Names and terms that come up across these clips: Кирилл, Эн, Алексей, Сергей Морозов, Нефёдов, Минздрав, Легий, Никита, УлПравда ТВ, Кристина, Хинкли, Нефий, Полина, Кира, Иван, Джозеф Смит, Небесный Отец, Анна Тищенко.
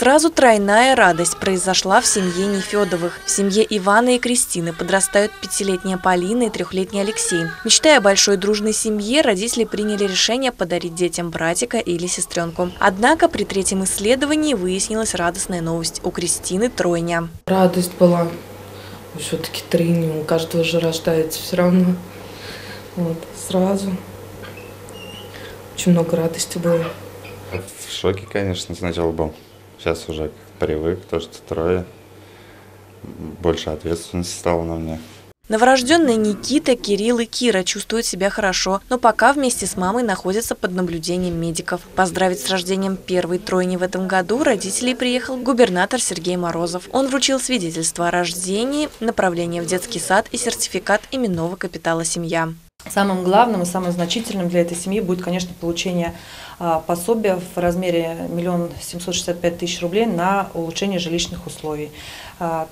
Сразу тройная радость произошла в семье Нефёдовых. В семье Ивана и Кристины подрастают пятилетняя Полина и трехлетний Алексей. Мечтая о большой дружной семье, родители приняли решение подарить детям братика или сестренку. Однако при третьем исследовании выяснилась радостная новость. У Кристины тройня. Радость была. Все-таки тройня. У каждого же рождается все равно. Вот, сразу. Очень много радости было. В шоке, конечно, сначала был. Сейчас уже привык, то, что трое. Больше ответственности стало на мне. Новорожденные Никита, Кирилл и Кира чувствуют себя хорошо, но пока вместе с мамой находятся под наблюдением медиков. Поздравить с рождением первой тройни в этом году родителей приехал губернатор Сергей Морозов. Он вручил свидетельство о рождении, направление в детский сад и сертификат именного капитала «Семья». Самым главным и самым значительным для этой семьи будет, конечно, получение пособия в размере 1 765 тысяч рублей на улучшение жилищных условий.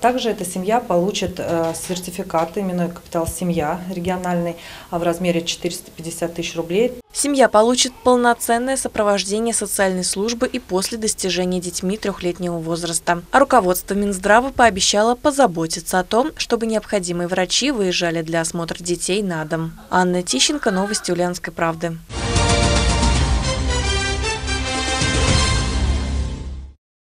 Также эта семья получит сертификат «Именной капитал «Семья» региональный в размере 450 тысяч рублей. Семья получит полноценное сопровождение социальной службы и после достижения детьми трехлетнего возраста. А руководство Минздрава пообещало позаботиться о том, чтобы необходимые врачи выезжали для осмотра детей на дом. Анна Тищенко, новости Ульяновской правды.